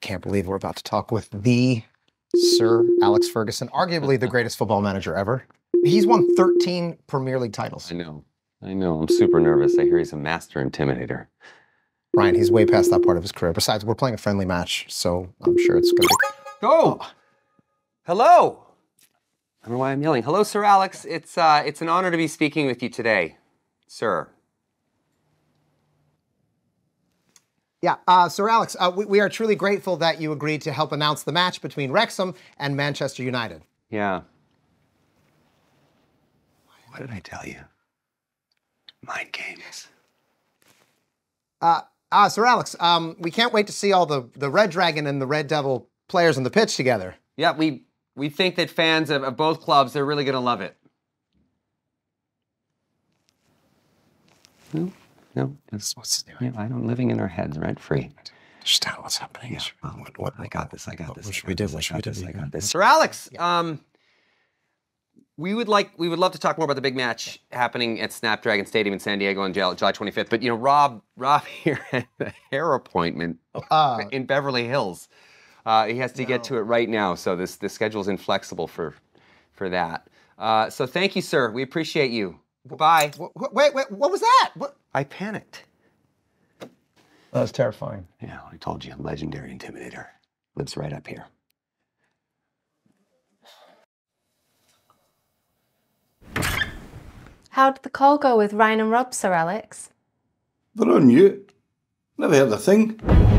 can't believe we're about to talk with the Sir Alex Ferguson, arguably the greatest football manager ever. He's won 13 Premier League titles. I know. I'm super nervous. I hear he's a master intimidator. Ryan, he's way past that part of his career. Besides, we're playing a friendly match, so I'm sure it's going to be... Oh! Hello! I don't know why I'm yelling. Hello, Sir Alex. It's an honor to be speaking with you today, sir. Yeah, Sir Alex, we are truly grateful that you agreed to help announce the match between Wrexham and Manchester United. Yeah. What did I tell you? Mind games. Sir Alex, we can't wait to see all the Red Dragon and the Red Devil players on the pitch together. Yeah, we think that fans of both clubs, they're really going to love it. No, what's doing? Yeah, I'm living in our heads rent-free. Understand what's happening. Yeah, what, I got this. I got this. What should we do? What should we do? I got this. Sir Alex, yeah. we would love to talk more about the big match happening at Snapdragon Stadium in San Diego on July 25th. But you know, Rob here had a hair appointment in Beverly Hills. He has to get to it right now. So this schedule is inflexible for that. So thank you, sir. We appreciate you. Goodbye. Wait, what was that? What? I panicked. That was terrifying. Yeah, I told you, legendary intimidator. Lives right up here. How did the call go with Ryan and Rob, Sir Alex? They're on mute. Never heard a thing.